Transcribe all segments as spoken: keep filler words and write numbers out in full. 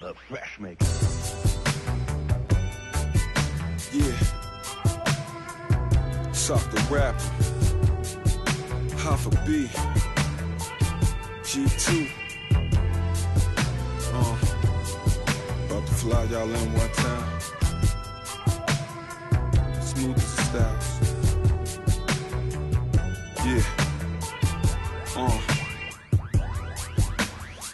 the fresh maker. Yeah. Sock the Rapper. Hoffa Bee. G two. Uh, about to fly y'all in one time. Smooth as the styles. Yeah. Uh.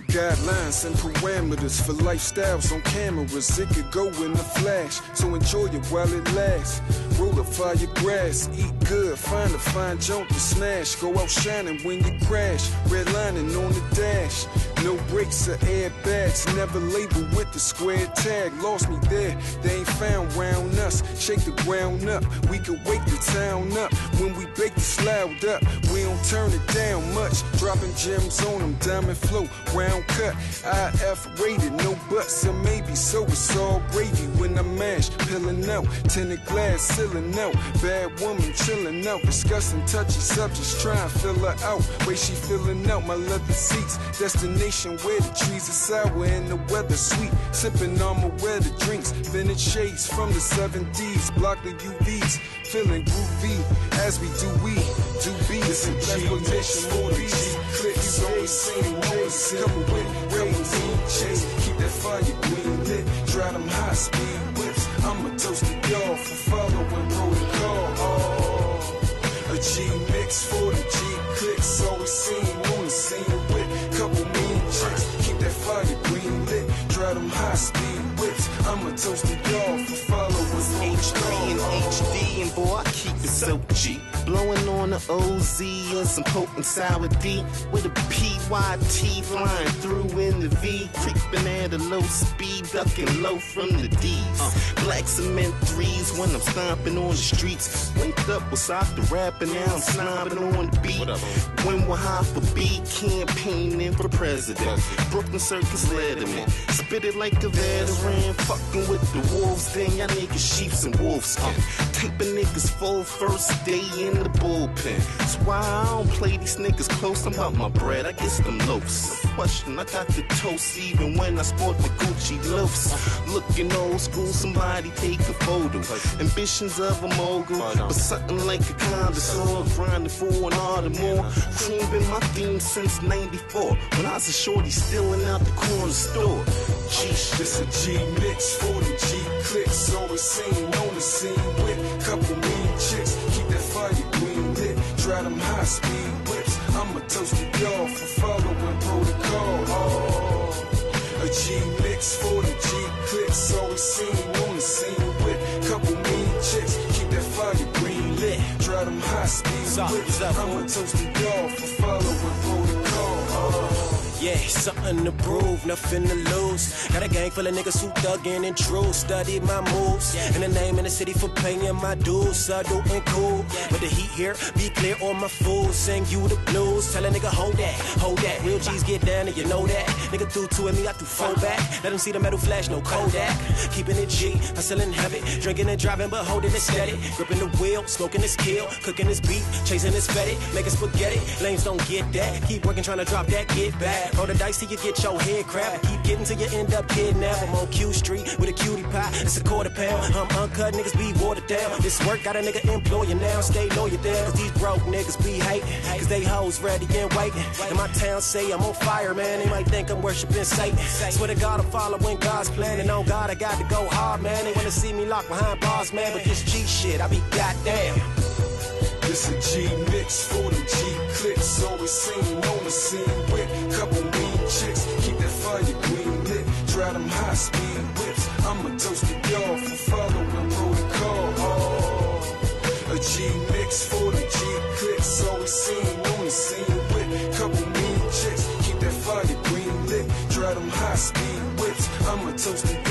Guidelines and parameters for lifestyles on cameras. It could go in a flash, so enjoy it while it lasts. Roll a fire grass, eat good, find a fine junk to smash. Go out shining when you crash, redlining on the dash. No brakes or airbags, never labeled with the square tag. Lost me there, they ain't found round us. Shake the ground up, we can wake the town up. When we bake the sloughed up, we don't turn it down much. Dropping gems on them, diamond flow, round cut, I F rated, no buts or maybe so. It's all gravy when I mash, peeling out, tinted glass, sealing out. Bad woman chilling out, discussing touchy subjects, trying to fill her out. Way she filling out my leather seats. Destination where the trees are sour and the weather sweet. Sipping on my weather drinks, vintage shades from the seventies. Block the U Vs, feeling groovy as we do we do be. It's a G-Mission for the G-Clicks. Always singing ways, coming with real D Js. Keep that fire green lit, drive them high speed whips. I'ma toast to y'all for following protocol. Oh, a G-Mix for the G-Clicks. Always seen on the scene with couple mean tricks. Keep that fire green lit, drive them high speed whips. I'ma toast to y'all for following protocol. H D and boy, I keep it so cheap. Blowing on the O Z and some potent sour D with a P Y T flying through in the V. Creeping at a low speed, ducking low from the D's. Uh, black cement threes when I'm stomping on the streets. Linked up with Sock the Rapper, now I'm snobbing on the beat. When we're Hoffa Bee campaigning for president. Brooklyn Circus Letterman, spit it like a veteran. Fucking with the wolves, then y'all niggas sheeps and wolves. Uh, taping niggas full first day in the bullpen. That's why I don't play these niggas close. I'm about my bread, I guess them loafs. No question, I got the toast even when I sport the Gucci loafs. Looking old school, somebody take a photo. Ambitions of a mogul, but something like a connoisseur. Grinding for an Audemars. Cream been my theme since ninety-four. When I was a shorty, stealing out the corner store. Geesh, this a G-Mix for the G-Clicks. Always seen on the scene with couple mean chicks. Drive them high speed whips. I'ma toast to y'all for following protocol. Oh, a G-Mix for the G-Clicks. Always seen on the scene with couple mean chicks. Keep that fire green lit. Drive them high speed whips. I'ma toast to y'all for following protocol. Oh. Yeah, something to prove, nothing to lose. Got a gang full of niggas who thuggin' and true. Studied my moves, yeah. And the name in the city for paying my dues. I do and cool, yeah. But the heat here, be clear on my fools. Sing you the blues, tell a nigga hold that, hold that. Real G's get down and you know that. Nigga threw two at me, I threw four back. Let them see the metal flash, no Kodak. Keeping it G, hustling heavy. Drinking and driving, but holding it steady. Gripping the wheel, smoking this kill. Cooking this beef, chasing this fetty. Making spaghetti, lames don't get that. Keep working, trying to drop that, get back. Roll the dice till you get your head cracked. Keep getting till you end up kidnapped. I'm on Q Street with a cutie pie. It's a quarter pound. I'm uncut, niggas be watered down. This work got a nigga employing now. Stay loyal down, cause these broke niggas be hating. Cause they hoes ready and waiting. And my town say I'm on fire, man. They might think I'm worshiping Satan. Swear to God, I'm following God's plan. And on God, I got to go hard, man. They wanna see me locked behind bars, man. But this G shit, I be goddamn. This a G-Mix for the G-Clicks. Always seen on the scene with couple mean chicks. Keep that fire green lit. Drive them high speed whips. I'ma toast to y'all for following protocol. Oh, a G-Mix for the G-Clicks. Always seen on the scene with couple mean chicks. Keep that fire green lit. Drive them high speed whips. I'ma toast to y'all.